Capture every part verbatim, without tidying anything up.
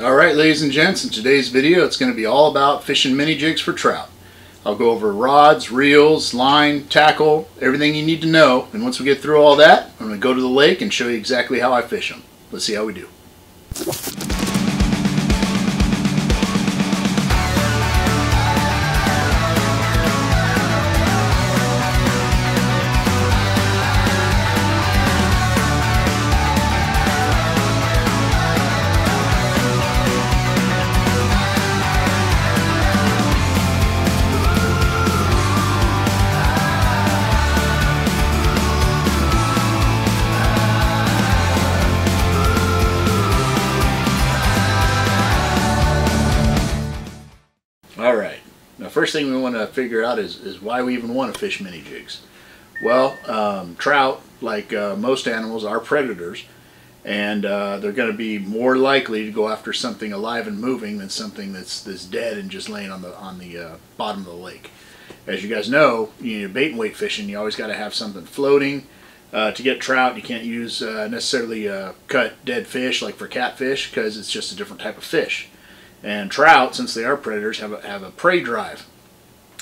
Alright ladies and gents, in today's video it's going to be all about fishing mini jigs for trout. I'll go over rods, reels, line, tackle, everything you need to know, and once we get through all that, I'm going to go to the lake and show you exactly how I fish them. Let's see how we do. First thing we want to figure out is, is why we even want to fish mini jigs. Well, um, trout, like uh, most animals, are predators, and uh, they're going to be more likely to go after something alive and moving than something that's that's dead and just laying on the on the uh, bottom of the lake. As you guys know, you know, bait and weight fishing, you always got to have something floating uh, to get trout. You can't use uh, necessarily uh, cut dead fish like for catfish because it's just a different type of fish. And trout, since they are predators, have a, have a prey drive.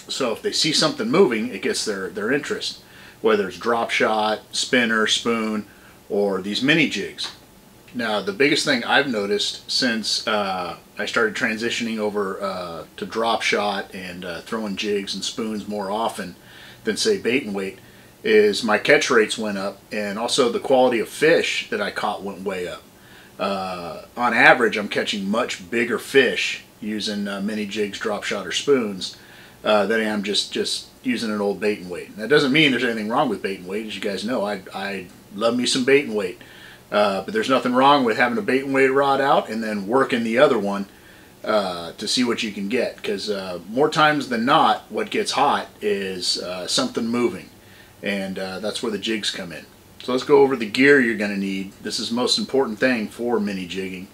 So if they see something moving, it gets their, their interest, whether it's drop shot, spinner, spoon, or these mini jigs. Now, the biggest thing I've noticed since uh, I started transitioning over uh, to drop shot and uh, throwing jigs and spoons more often than, say, bait and weight, is my catch rates went up, and also the quality of fish that I caught went way up. Uh, on average, I'm catching much bigger fish using uh, mini jigs, drop shot, or spoons uh, than I am just, just using an old bait and weight. And that doesn't mean there's anything wrong with bait and weight. As you guys know, I, I love me some bait and weight. Uh, but there's nothing wrong with having a bait and weight rod out and then working the other one uh, to see what you can get. Because uh, more times than not, what gets hot is uh, something moving. And uh, that's where the jigs come in. So let's go over the gear you're going to need. This is the most important thing for mini jigging.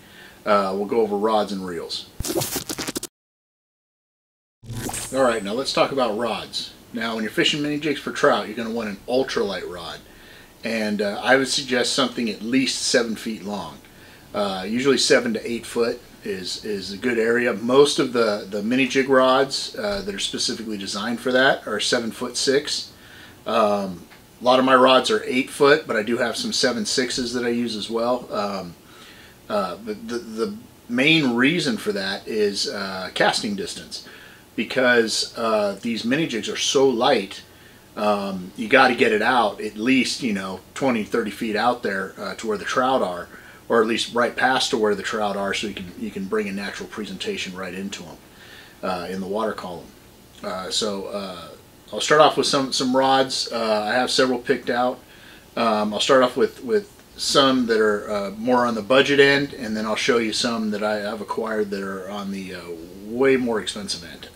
Uh, we'll go over rods and reels. Alright, now let's talk about rods. Now when you're fishing mini jigs for trout, you're going to want an ultralight rod. And uh, I would suggest something at least seven feet long. Uh, usually seven to eight foot is, is a good area. Most of the, the mini jig rods uh, that are specifically designed for that are seven foot six. Um, A lot of my rods are eight foot, but I do have some seven sixes that I use as well. Um, uh, but the, the main reason for that is uh, casting distance, because uh, these mini jigs are so light, um, you got to get it out at least, you know, twenty, thirty feet out there uh, to where the trout are, or at least right past to where the trout are, so you can you can bring a natural presentation right into them uh, in the water column. Uh, so. Uh, I'll start off with some, some rods. Uh, I have several picked out. Um, I'll start off with, with some that are uh, more on the budget end, and then I'll show you some that I have acquired that are on the uh, way more expensive end.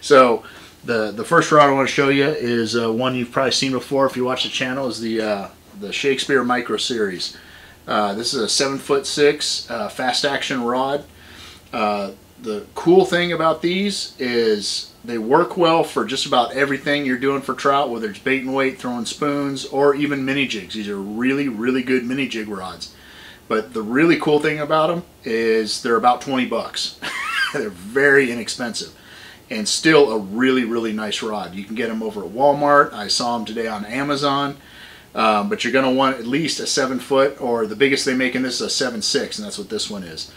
So the, the first rod I want to show you is uh, one you've probably seen before if you watch the channel, is the, uh, the Shakespeare Micro Series. Uh, this is a seven foot six uh, fast action rod. Uh, the cool thing about these is they work well for just about everything you're doing for trout, whether it's bait and weight, throwing spoons, or even mini jigs. These are really, really good mini jig rods. But the really cool thing about them is they're about twenty bucks. They're very inexpensive and still a really, really nice rod. You can get them over at Walmart. I saw them today on Amazon. Um, but you're going to want at least a seven foot, or the biggest they make in this is a seven six, and that's what this one is.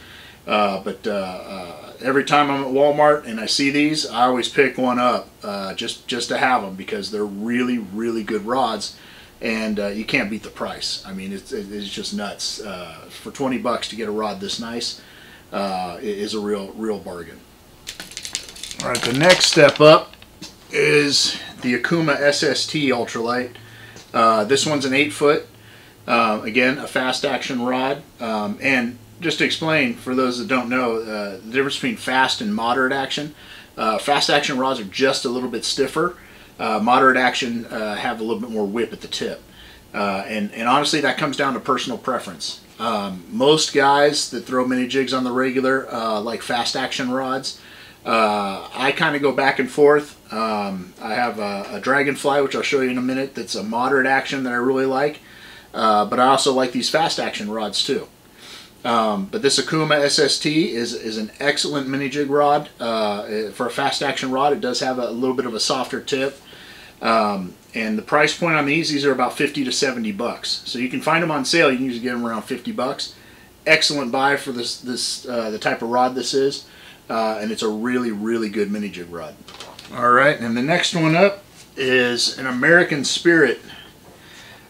Uh, but uh, uh, every time I'm at Walmart and I see these, I always pick one up uh, just, just to have them, because they're really, really good rods, and uh, you can't beat the price. I mean, it's, it's just nuts. Uh, for twenty bucks to get a rod this nice uh, is a real, real bargain. All right, the next step up is the Akuma S S T Ultralight. Uh, this one's an eight foot. Uh, again, a fast action rod, um, and just to explain, for those that don't know, uh, the difference between fast and moderate action. Uh, fast action rods are just a little bit stiffer. Uh, moderate action uh, have a little bit more whip at the tip. Uh, and, and honestly, that comes down to personal preference. Um, most guys that throw mini jigs on the regular uh, like fast action rods. Uh, I kind of go back and forth. Um, I have a, a Dragonfly, which I'll show you in a minute, that's a moderate action that I really like. Uh, but I also like these fast action rods too. Um, but this Akuma S S T is, is an excellent mini jig rod. Uh, for a fast action rod, it does have a little bit of a softer tip. Um, and the price point on these, these are about fifty to seventy bucks. So you can find them on sale. You can usually get them around fifty bucks. Excellent buy for this, this uh, the type of rod this is. Uh, and it's a really, really good mini jig rod. All right, and the next one up is an American Spirit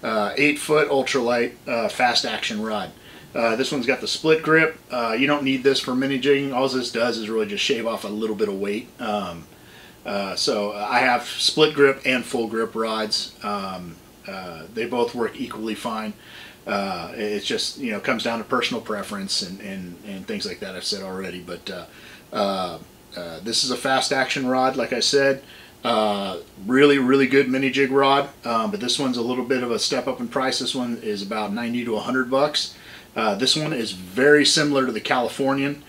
uh, eight foot ultralight uh, fast action rod. Uh, this one's got the split grip. Uh, you don't need this for mini jigging. All this does is really just shave off a little bit of weight. Um, uh, so I have split grip and full grip rods. Um, uh, they both work equally fine. Uh, it's just, you know, comes down to personal preference and, and, and things like that I've said already. But uh, uh, uh, this is a fast action rod, like I said. Uh, really, really good mini jig rod. Um, but this one's a little bit of a step up in price. This one is about ninety to a hundred bucks. Uh, this one is very similar to the Californian.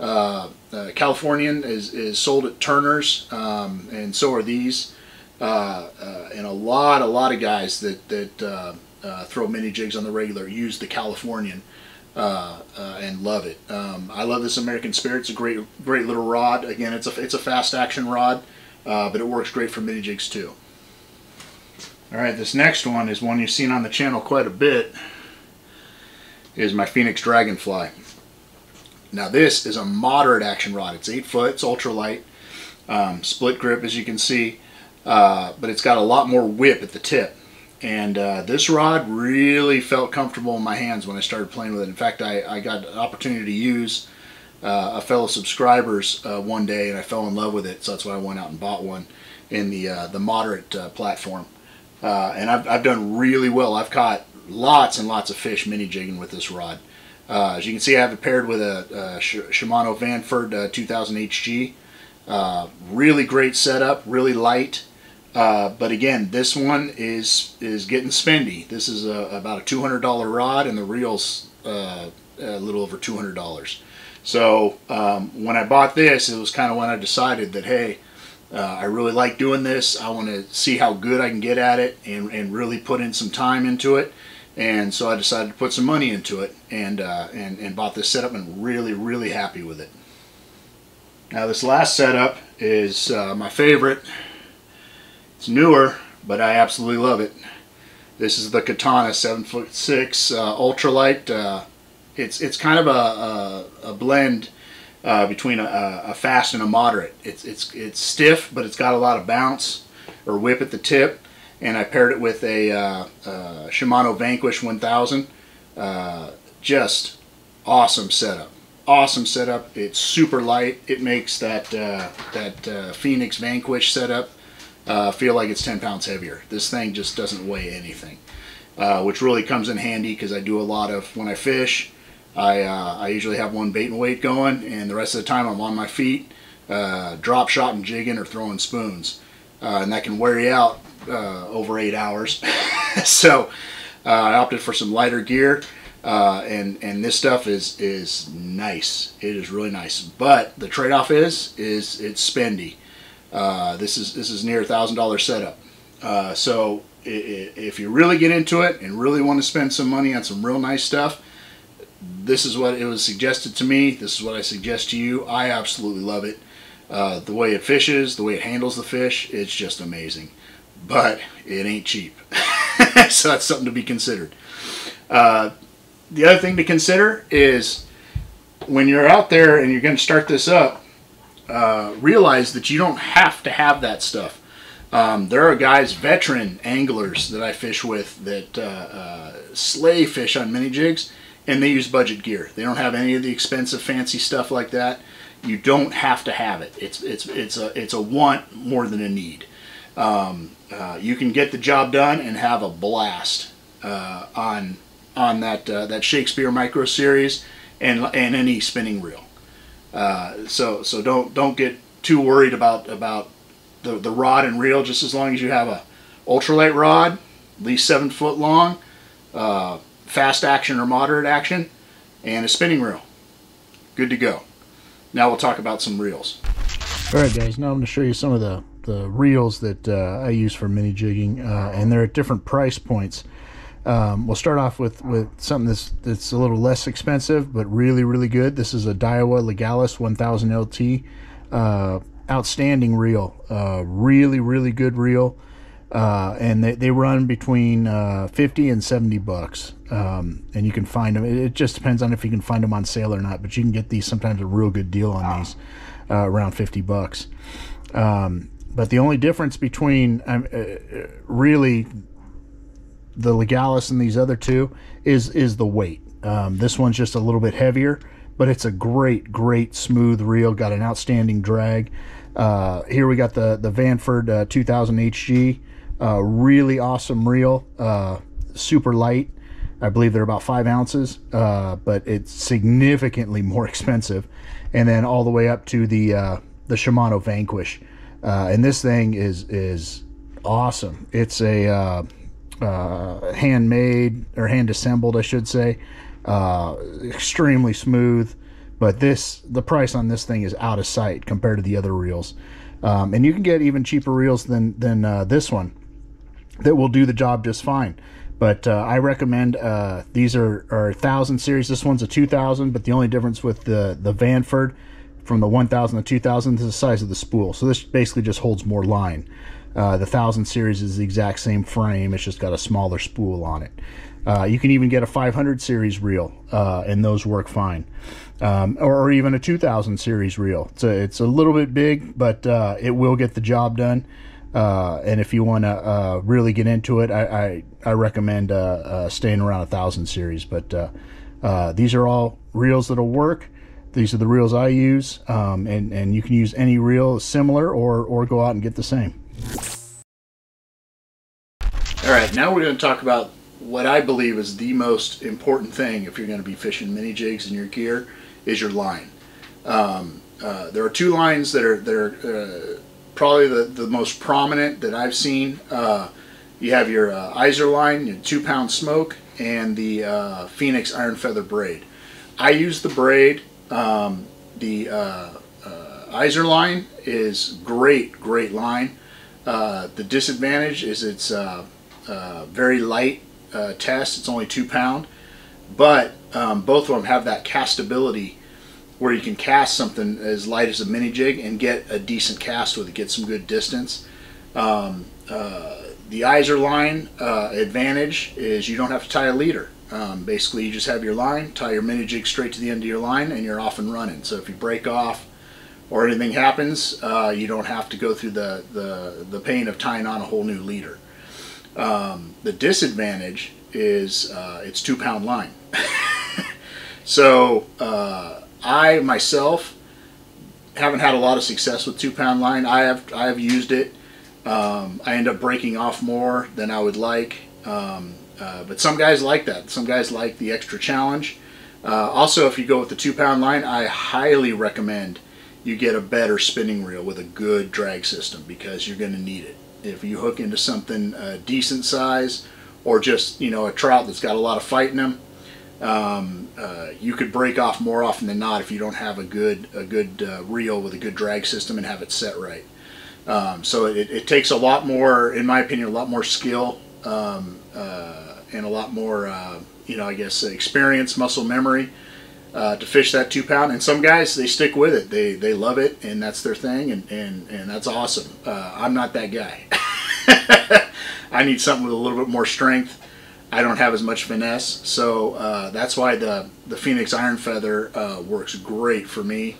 Uh, uh, Californian is, is sold at Turner's, um, and so are these. Uh, uh, and a lot, a lot of guys that, that uh, uh, throw mini jigs on the regular use the Californian uh, uh, and love it. Um, I love this American Spirit. It's a great, great little rod. Again, it's a, it's a fast action rod, uh, but it works great for mini jigs too. All right, this next one is one you've seen on the channel quite a bit. Is my Phoenix Dragonfly. Now this is a moderate action rod. It's eight foot, it's ultralight, um, split grip as you can see, uh, but it's got a lot more whip at the tip. And uh, this rod really felt comfortable in my hands when I started playing with it. In fact, I, I got an opportunity to use uh, a fellow subscriber's uh, one day, and I fell in love with it, so that's why I went out and bought one in the, uh, the moderate uh, platform. Uh, and I've, I've done really well. I've caught lots and lots of fish mini jigging with this rod. Uh, as you can see, I have it paired with a, a Shimano Vanford uh, two thousand H G. Uh, really great setup, really light. Uh, but again, this one is is getting spendy. This is a, about a two hundred dollar rod, and the reel's uh, a little over two hundred dollars. So um, when I bought this, it was kind of when I decided that, hey, uh, I really like doing this. I want to see how good I can get at it and, and really put in some time into it. And so I decided to put some money into it, and, uh, and and bought this setup, and really, really happy with it. Now this last setup is uh, my favorite. It's newer, but I absolutely love it. This is the Katana seven foot six uh, ultralight. Uh, it's it's kind of a, a, a blend uh, between a, a fast and a moderate. It's it's it's stiff, but it's got a lot of bounce or whip at the tip. And I paired it with a uh, uh, Shimano Vanquish one thousand. Uh, just awesome setup. Awesome setup. It's super light. It makes that uh, that uh, Phoenix Vanquish setup uh, feel like it's ten pounds heavier. This thing just doesn't weigh anything, uh, which really comes in handy because I do a lot of, when I fish, I, uh, I usually have one bait and weight going, and the rest of the time I'm on my feet, uh, drop shot and jigging or throwing spoons. Uh, and that can wear you out uh, over eight hours. So uh, I opted for some lighter gear, uh, and and this stuff is is nice. It is really nice, but the trade-off is is it's spendy. Uh, this is this is near a thousand dollar setup. Uh, so it, it, if you really get into it and really want to spend some money on some real nice stuff, this is what it was suggested to me. This is what I suggest to you. I absolutely love it. Uh, the way it fishes, the way it handles the fish, it's just amazing. But it ain't cheap. So that's something to be considered. Uh, the other thing to consider is when you're out there and you're going to start this up, uh, realize that you don't have to have that stuff. Um, there are guys, veteran anglers that I fish with that uh, uh, slay fish on mini jigs, and they use budget gear. They don't have any of the expensive fancy stuff like that. You don't have to have it. It's it's it's a it's a want more than a need. Um, uh, you can get the job done and have a blast uh, on on that uh, that Shakespeare Micro Series and and any spinning reel. Uh, so so don't don't get too worried about about the the rod and reel. Just as long as you have a ultralight rod, at least seven foot long, uh, fast action or moderate action, and a spinning reel, good to go. Now we'll talk about some reels. All right, guys, now I'm going to show you some of the, the reels that uh, I use for mini jigging, uh, and they're at different price points. Um, we'll start off with, with something that's, that's a little less expensive, but really, really good. This is a Daiwa Legalis one thousand L T. Uh, outstanding reel. Uh, really, really good reel. Uh, and they, they run between uh, fifty and seventy bucks. Um, and you can find them. It, it just depends on if you can find them on sale or not. But you can get these sometimes a real good deal on these, uh, around fifty bucks. Um, but the only difference between um, uh, really the Legalis and these other two is is the weight. Um, this one's just a little bit heavier, but it's a great, great smooth reel. Got an outstanding drag. Uh, here we got the the Vanford uh, two thousand H G. Uh, really awesome reel. Uh, super light. I believe they're about five ounces, uh, but it's significantly more expensive. And then all the way up to the uh, the Shimano Vanquish. Uh, and this thing is is awesome. It's a uh, uh, handmade or hand assembled, I should say. Uh, extremely smooth, but this the price on this thing is out of sight compared to the other reels. Um, and you can get even cheaper reels than than uh, this one that will do the job just fine. But uh, I recommend uh, these are are one thousand series. This one's a two thousand, but the only difference with the the Vanford from the one thousand to two thousand is the size of the spool. So this basically just holds more line. Uh, the one thousand series is the exact same frame. It's just got a smaller spool on it. Uh, you can even get a five hundred series reel, uh, and those work fine. Um, or, or even a two thousand series reel. It's a, it's a little bit big, but uh, it will get the job done. Uh, and if you want to uh, really get into it, I, I, I recommend uh, uh, staying around one thousand series. But uh, uh, these are all reels that'll work. These are the reels I use, um, and, and you can use any reel similar or, or go out and get the same. All right, now we're going to talk about what I believe is the most important thing if you're going to be fishing mini jigs in your gear is your line. Um, uh, there are two lines that are, that are uh, probably the, the most prominent that I've seen. Uh, you have your uh, Iseline, your two-pound smoke, and the uh, Phoenix Iron Feather Braid. I use the braid. Um, the uh, uh, Iseline is great, great line. Uh, the disadvantage is it's uh, uh, very light uh, test. It's only two pound, but um, both of them have that castability where you can cast something as light as a mini jig and get a decent cast with it, get some good distance. Um, uh, the Iseline uh, advantage is you don't have to tie a leader. Um, basically, you just have your line, tie your mini jig straight to the end of your line, and you're off and running. So if you break off or anything happens, uh, you don't have to go through the, the, the pain of tying on a whole new leader. Um, the disadvantage is uh, it's two pound line. So uh, I myself haven't had a lot of success with two pound line. I have, I have used it. Um, I end up breaking off more than I would like. Um, Uh, but some guys like that. Some guys like the extra challenge. Uh, also, if you go with the two-pound line, I highly recommend you get a better spinning reel with a good drag system because you're going to need it. If you hook into something uh, decent size or just, you know, a trout that's got a lot of fight in them, um, uh, you could break off more often than not if you don't have a good, a good uh, reel with a good drag system and have it set right. Um, so it, it takes a lot more, in my opinion, a lot more skill. Um, uh, and a lot more, uh, you know, I guess experience, muscle memory uh, to fish that two pound. And some guys, they stick with it. They they love it, and that's their thing, and, and, and that's awesome. Uh, I'm not that guy. I need something with a little bit more strength. I don't have as much finesse. So uh, that's why the, the Phoenix Iron Feather uh, works great for me.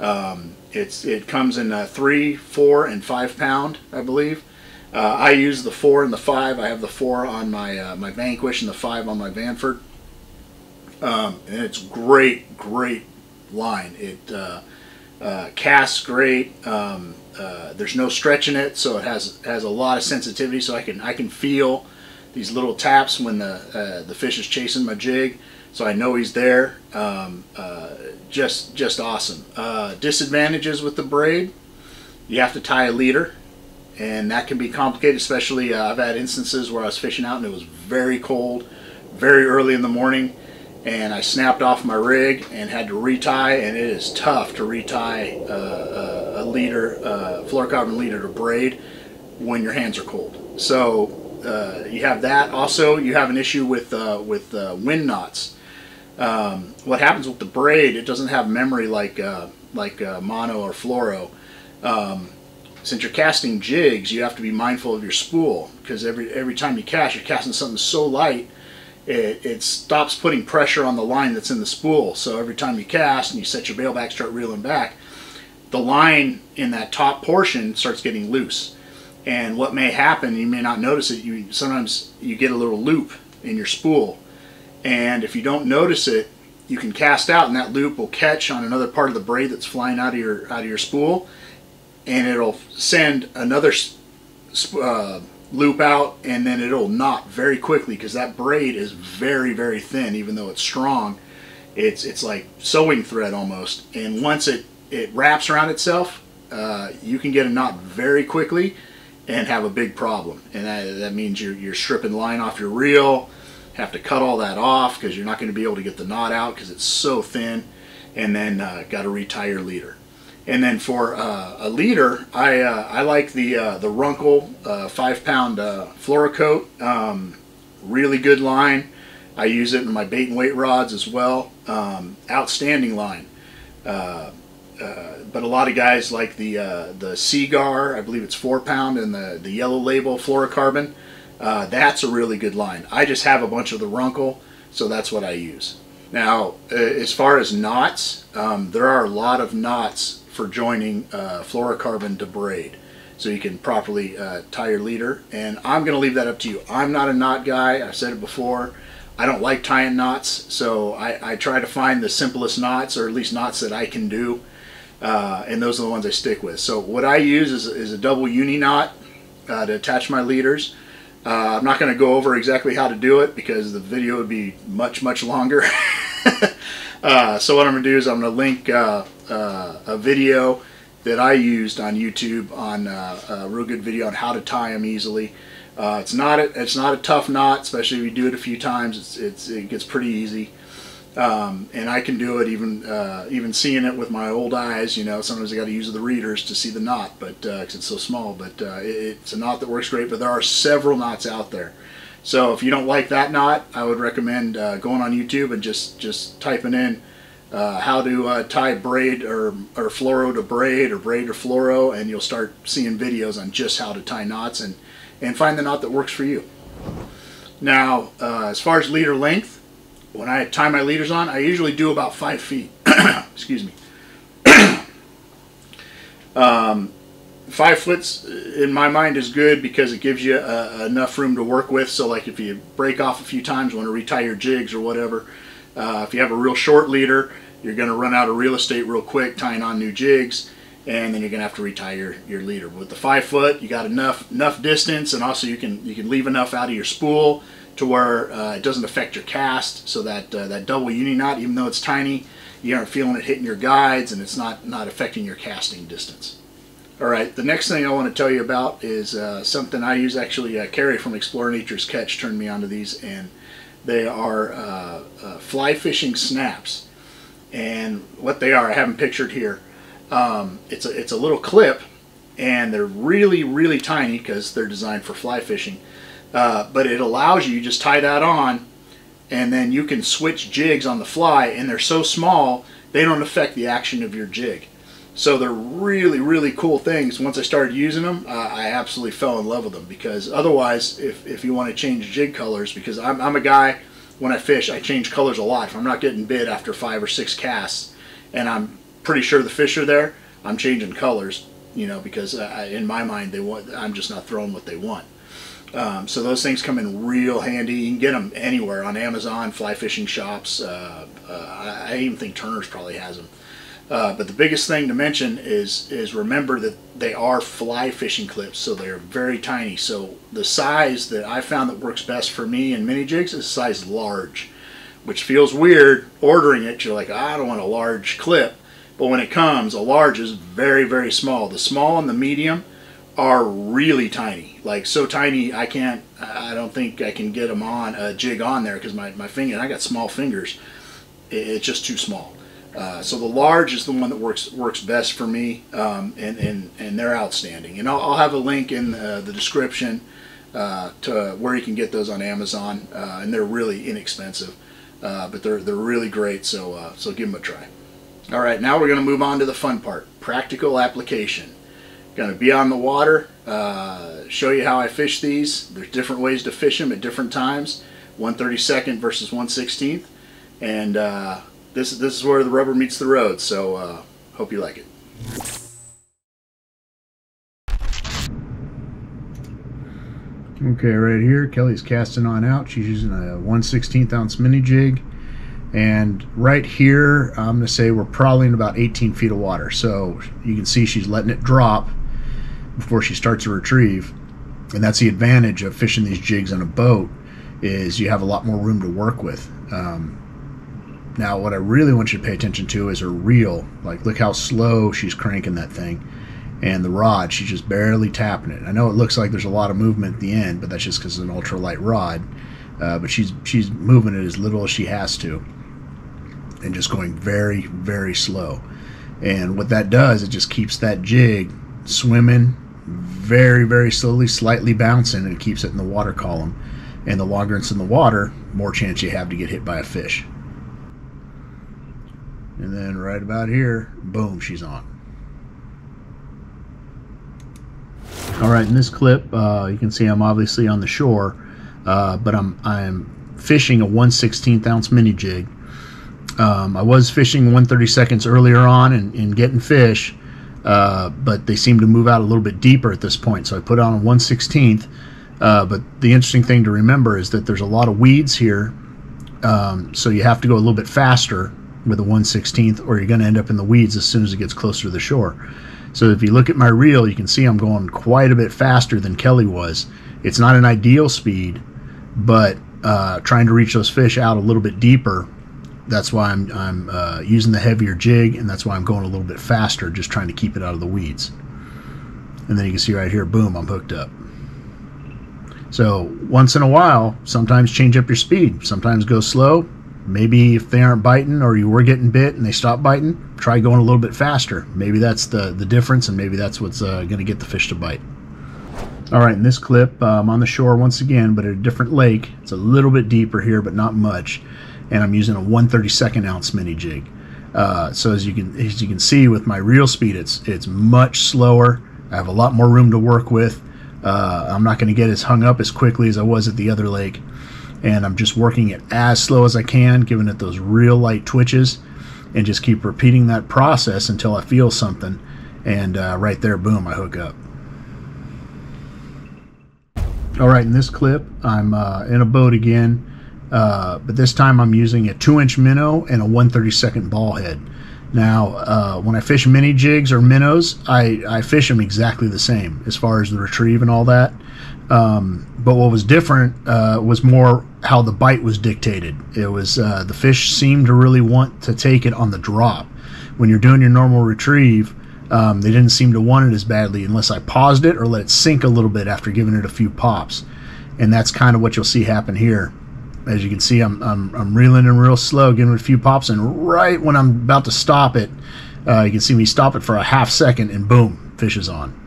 Um, it's It comes in a three, four, and five pound, I believe. Uh, I use the four and the five. I have the four on my uh, my Vanquish and the five on my Vanford, um, and it's great, great line. It uh, uh, casts great. Um, uh, there's no stretch in it, so it has has a lot of sensitivity. So I can I can feel these little taps when the uh, the fish is chasing my jig, so I know he's there. Um, uh, just just awesome. Uh, disadvantages with the braid: you have to tie a leader. And that can be complicated, especially uh, I've had instances where I was fishing out and it was very cold, very early in the morning, and I snapped off my rig and had to retie, and it is tough to retie uh, a leader, uh, fluorocarbon leader to braid when your hands are cold. So uh, you have that. Also, you have an issue with uh, with uh, wind knots. Um, what happens with the braid? It doesn't have memory like uh, like uh, mono or fluoro. Um, since you're casting jigs, you have to be mindful of your spool, because every every time you cast, you're casting something so light, it, it stops putting pressure on the line that's in the spool. So every time you cast and you set your bail back, start reeling back, the line in that top portion starts getting loose. And what may happen, you may not notice it, you sometimes you get a little loop in your spool, and if you don't notice it, you can cast out and that loop will catch on another part of the braid that's flying out of your out of your spool, and it'll send another uh, loop out, and then it'll knot very quickly, because that braid is very very thin. Even though it's strong, it's it's like sewing thread almost, and once it it wraps around itself, uh, you can get a knot very quickly and have a big problem. And that, that means you're, you're stripping line off your reel, have to cut all that off because you're not going to be able to get the knot out because it's so thin, and then uh, got to retie your leader. And then for uh, a leader, I, uh, I like the, uh, the Runkle uh, five pound uh, Fluorocoat, um, really good line. I use it in my bait and weight rods as well, um, outstanding line. Uh, Uh, but a lot of guys like the uh, the Seaguar, I believe it's four pound, and the, the yellow label fluorocarbon. Uh, that's a really good line. I just have a bunch of the Runkle, so that's what I use. Now, as far as knots, um, there are a lot of knots for joining uh, fluorocarbon to braid, so you can properly uh, tie your leader. And I'm going to leave that up to you. I'm not a knot guy. I've said it before. I don't like tying knots, so I, I try to find the simplest knots, or at least knots that I can do. Uh, and those are the ones I stick with. So what I use is, is a double uni knot uh, to attach my leaders. Uh, I'm not going to go over exactly how to do it because the video would be much, much longer. uh, so what I'm going to do is I'm going to link uh, uh, a video that I used on YouTube, on uh, a real good video on how to tie them easily. Uh, it's not a, it's not a tough knot, especially if you do it a few times. It's, it's, it gets pretty easy. Um, and I can do it even uh, even seeing it with my old eyes. You know, sometimes I got to use the readers to see the knot, but because uh, it's so small. But uh, it, it's a knot that works great. But there are several knots out there, so if you don't like that knot, I would recommend uh, going on YouTube and just just typing in uh, how to uh, tie braid or or fluoro to braid, or braid to fluoro, and you'll start seeing videos on just how to tie knots and and find the knot that works for you. Now, uh, as far as leader length. When I tie my leaders on, I usually do about five feet. Excuse me. um, five foot's, in my mind, is good because it gives you uh, enough room to work with. So, like, if you break off a few times, want to retie your jigs or whatever, uh, if you have a real short leader, you're going to run out of real estate real quick tying on new jigs, and then you're going to have to retie your, your leader. But with the five foot, you got enough enough distance, and also you can you can leave enough out of your spool to where uh, it doesn't affect your cast, so that uh, that double uni knot, even though it's tiny, you aren't feeling it hitting your guides, and it's not not affecting your casting distance. All right, the next thing I want to tell you about is uh, something I use. Actually, uh, Carrie from Explore Nature's Catch turned me onto these, and they are uh, uh, fly fishing snaps. And what they are, I haven't pictured here. Um, it's a it's a little clip, and they're really really tiny because they're designed for fly fishing. Uh, but it allows you, you just tie that on, and then you can switch jigs on the fly, and they're so small they don't affect the action of your jig. So they're really really cool things. Once I started using them, uh, I absolutely fell in love with them, because otherwise, if, if you want to change jig colors, because I'm, I'm a guy, when I fish I change colors a lot. If I'm not getting bit after five or six casts and I'm pretty sure the fish are there, I'm changing colors, you know, because I, in my mind they want, I'm just not throwing what they want. Um, so those things come in real handy. You can get them anywhere, on Amazon, fly fishing shops. Uh, uh, I even think Turner's probably has them. Uh, but the biggest thing to mention is is remember that they are fly fishing clips, so they're very tiny. So the size that I found that works best for me in mini jigs is size large, which feels weird ordering it. You're like, I don't want a large clip. But when it comes, a large is very, very small. The small and the medium are really tiny, like so tiny I can't, I don't think I can get them on a jig on there, because my, my finger, and I got small fingers, it, it's just too small. Uh, so the large is the one that works works best for me, um, and, and, and they're outstanding. And I'll, I'll have a link in the, the description uh, to where you can get those on Amazon, uh, and they're really inexpensive, uh, but they're they're really great. So uh, so give them a try. All right, now we're going to move on to the fun part: practical application. Going to be on the water, uh, show you how I fish these. There's different ways to fish them at different times, one thirty-second versus one sixteenth, and uh, this, this is where the rubber meets the road, so uh, hope you like it. Okay, right here, Kelly's casting on out. She's using a one sixteenth ounce mini jig, and right here, I'm going to say we're probably in about eighteen feet of water, so you can see she's letting it drop before she starts a retrieve. And that's the advantage of fishing these jigs on a boat, is you have a lot more room to work with. Um, now what I really want you to pay attention to is her reel. Like, look how slow she's cranking that thing, and the rod, she's just barely tapping it. I know it looks like there's a lot of movement at the end, but that's just because it's an ultra light rod, uh, but she's she's moving it as little as she has to and just going very very slow. And what that does, it just keeps that jig swimming very very slowly, slightly bouncing, and it keeps it in the water column. And the longer it's in the water, more chance you have to get hit by a fish. And then right about here, boom, she's on. All right, in this clip, uh, you can see I'm obviously on the shore, uh, but I'm I'm fishing a one sixteenth ounce mini jig. Um, I was fishing one thirty-seconds earlier on and, and getting fish, uh, but they seem to move out a little bit deeper at this point, so I put on a one sixteenth. Uh, but the interesting thing to remember is that there's a lot of weeds here, um, so you have to go a little bit faster with a one sixteenth, or you're going to end up in the weeds as soon as it gets closer to the shore. So if you look at my reel, you can see I'm going quite a bit faster than Kelly was. It's not an ideal speed, but uh, trying to reach those fish out a little bit deeper, that's why I'm, I'm uh, using the heavier jig, and that's why I'm going a little bit faster, just trying to keep it out of the weeds. And then you can see right here, boom, I'm hooked up. So once in a while, sometimes change up your speed, sometimes go slow. Maybe if they aren't biting, or you were getting bit and they stop biting, try going a little bit faster. Maybe that's the, the difference, and maybe that's what's uh, going to get the fish to bite. All right, in this clip, I'm on the shore once again, but at a different lake. It's a little bit deeper here, but not much. And I'm using a one thirty-second ounce mini jig. Uh, so as you can as you can see with my reel speed, it's, it's much slower. I have a lot more room to work with. Uh, I'm not going to get as hung up as quickly as I was at the other lake, and I'm just working it as slow as I can, giving it those real light twitches, and just keep repeating that process until I feel something. And uh, right there, boom, I hook up. All right, in this clip, I'm uh, in a boat again, uh, but this time I'm using a two inch minnow and a one thirty-second ball head. Now, uh, when I fish mini jigs or minnows, I, I fish them exactly the same as far as the retrieve and all that. Um, but what was different uh, was more how the bite was dictated. It was uh, the fish seemed to really want to take it on the drop. When you're doing your normal retrieve, um, they didn't seem to want it as badly unless I paused it or let it sink a little bit after giving it a few pops. And that's kind of what you'll see happen here. As you can see, I'm, I'm, I'm reeling in real slow, giving it a few pops, and right when I'm about to stop it, uh, you can see me stop it for a half second, and boom, fish is on.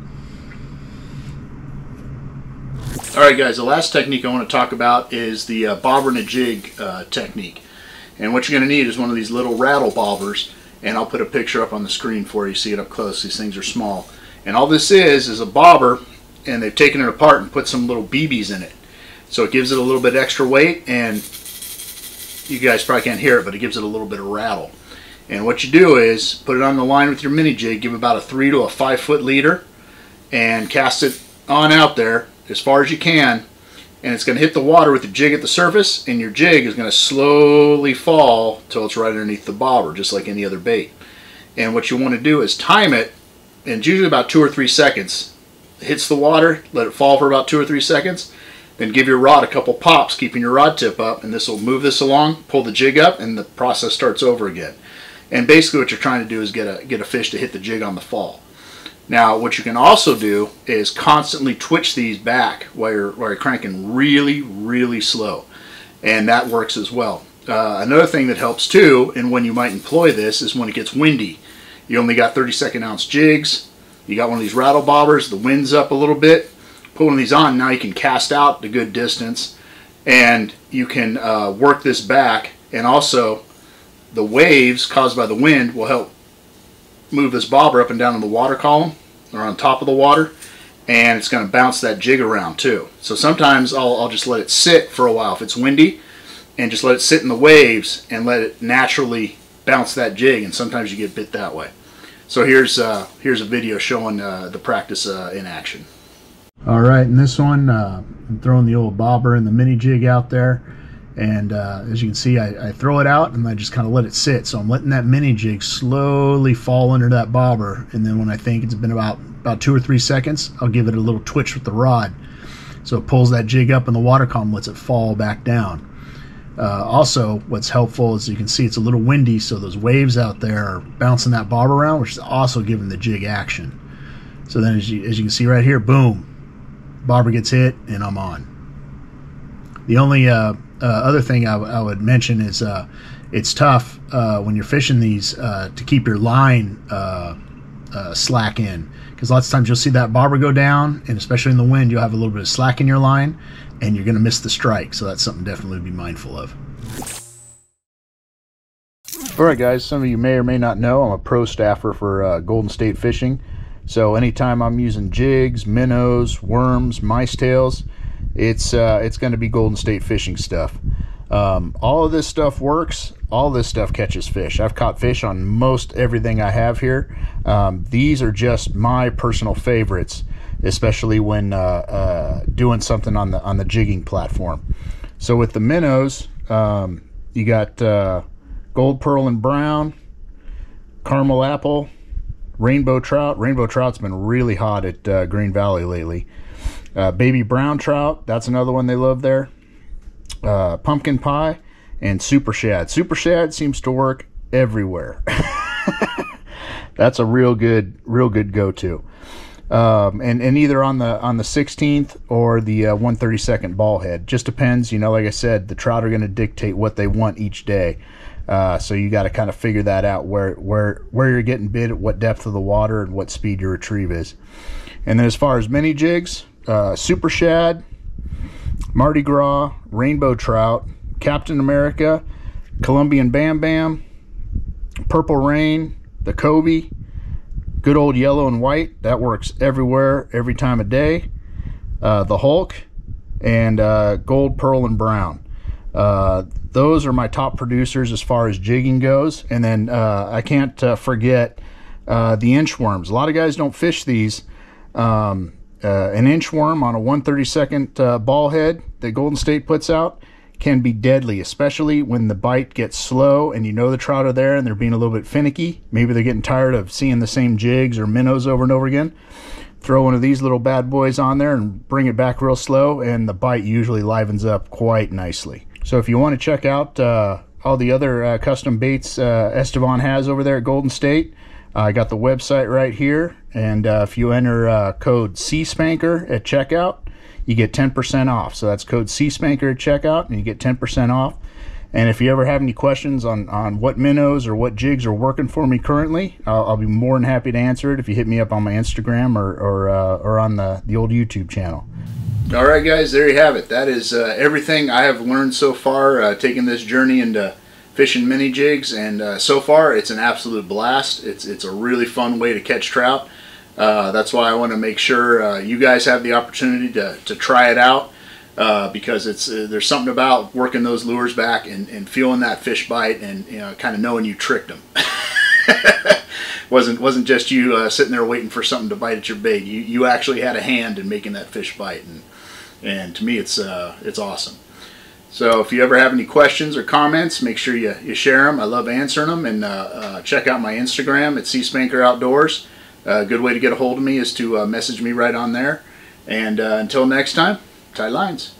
All right, guys, the last technique I want to talk about is the uh, bobber and a jig uh, technique. And what you're going to need is one of these little rattle bobbers, and I'll put a picture up on the screen for you, see it up close. These things are small. And all this is is a bobber, and they've taken it apart and put some little B Bs in it. So it gives it a little bit extra weight, and you guys probably can't hear it, but it gives it a little bit of rattle. And what you do is put it on the line with your mini jig, give about a three to a five foot leader, and cast it on out there as far as you can. And it's going to hit the water with the jig at the surface, and your jig is going to slowly fall till it's right underneath the bobber, just like any other bait. And what you want to do is time it, and it's usually about two or three seconds. It hits the water, let it fall for about two or three seconds. Then give your rod a couple pops, keeping your rod tip up, and this will move this along, pull the jig up, and the process starts over again. And basically what you're trying to do is get a, get a fish to hit the jig on the fall. Now, what you can also do is constantly twitch these back while you're, while you're cranking really, really slow, and that works as well. Uh, another thing that helps too, and when you might employ this, is when it gets windy. You only got thirty-second ounce jigs, you got one of these rattle bobbers, the wind's up a little bit, pulling these on, now you can cast out a good distance and you can uh, work this back, and also the waves caused by the wind will help move this bobber up and down in the water column or on top of the water, and it's going to bounce that jig around too. So sometimes I'll, I'll just let it sit for a while if it's windy, and just let it sit in the waves and let it naturally bounce that jig, and sometimes you get bit that way. So here's uh, here's a video showing uh, the practice uh, in action. All right, in this one uh, I'm throwing the old bobber and the mini jig out there, and uh, as you can see I, I throw it out and I just kind of let it sit. So I'm letting that mini jig slowly fall under that bobber, and then when I think it's been about about two or three seconds, I'll give it a little twitch with the rod, so it pulls that jig up in the water column, lets it fall back down. Uh, also, what's helpful is you can see it's a little windy, so those waves out there are bouncing that bob around, which is also giving the jig action. So then as you, as you can see right here, boom, bobber gets hit and I'm on. The only uh, uh, other thing I, I would mention is uh, it's tough uh, when you're fishing these uh, to keep your line uh, uh, slack in, because lots of times you'll see that bobber go down, and especially in the wind you'll have a little bit of slack in your line and you're going to miss the strike. So that's something definitely to be mindful of. All right guys, some of you may or may not know I'm a pro staffer for uh, Golden State Fishing. So anytime I'm using jigs, minnows, worms, mice tails, it's uh, it's going to be Golden State Fishing stuff. Um, all of this stuff works. All this stuff catches fish. I've caught fish on most everything I have here. Um, these are just my personal favorites, especially when uh, uh, doing something on the on the jigging platform. So with the minnows, um, you got uh, gold, pearl, and brown, caramel apple, rainbow trout. Rainbow trout's been really hot at uh, Green Valley lately. Uh, baby brown trout, that's another one they love there. Uh, pumpkin pie and super shad. Super shad seems to work everywhere. That's a real good, real good go-to. Um, and, and either on the on the sixteenth or the uh, one thirty-second ball head. Just depends, you know, like I said, the trout are going to dictate what they want each day. Uh, so you got to kind of figure that out, where where where you're getting bit, at what depth of the water, and what speed your retrieve is. And then as far as mini jigs, uh, super shad, Mardi Gras, rainbow trout, Captain America, Colombian Bam Bam, Purple Rain, the Kobe, good old yellow and white. That works everywhere, every time of day. Uh, the Hulk, and uh, gold, pearl, and brown. Uh, those are my top producers as far as jigging goes. And then uh, I can't uh, forget uh, the inchworms. A lot of guys don't fish these. Um, uh, an inchworm on a one thirty-second uh, ball head that Golden State puts out can be deadly, especially when the bite gets slow and you know the trout are there and they're being a little bit finicky. Maybe they're getting tired of seeing the same jigs or minnows over and over again. Throw one of these little bad boys on there and bring it back real slow, and the bite usually livens up quite nicely. So if you want to check out uh, all the other uh, custom baits uh, Estevan has over there at Golden State, I uh, got the website right here. And uh, if you enter uh, code SeaSpanker at checkout, you get ten percent off. So that's code SeaSpanker at checkout, and you get ten percent off. And if you ever have any questions on, on what minnows or what jigs are working for me currently, I'll, I'll be more than happy to answer it if you hit me up on my Instagram or, or, uh, or on the, the old YouTube channel. All right, guys, there you have it. That is uh, everything I have learned so far, uh, taking this journey into fishing mini jigs, and uh, so far it's an absolute blast. It's it's a really fun way to catch trout. Uh, that's why I want to make sure uh, you guys have the opportunity to to try it out, uh, because it's uh, there's something about working those lures back and, and feeling that fish bite, and you know, kind of knowing you tricked them. Wasn't wasn't just you uh, sitting there waiting for something to bite at your bait. You you actually had a hand in making that fish bite, and and to me it's uh, it's awesome. So if you ever have any questions or comments, make sure you, you share them. I love answering them, and uh, uh, check out my Instagram at SeaSpanker Outdoors. Uh, a good way to get a hold of me is to uh, message me right on there. And uh, until next time, tight lines.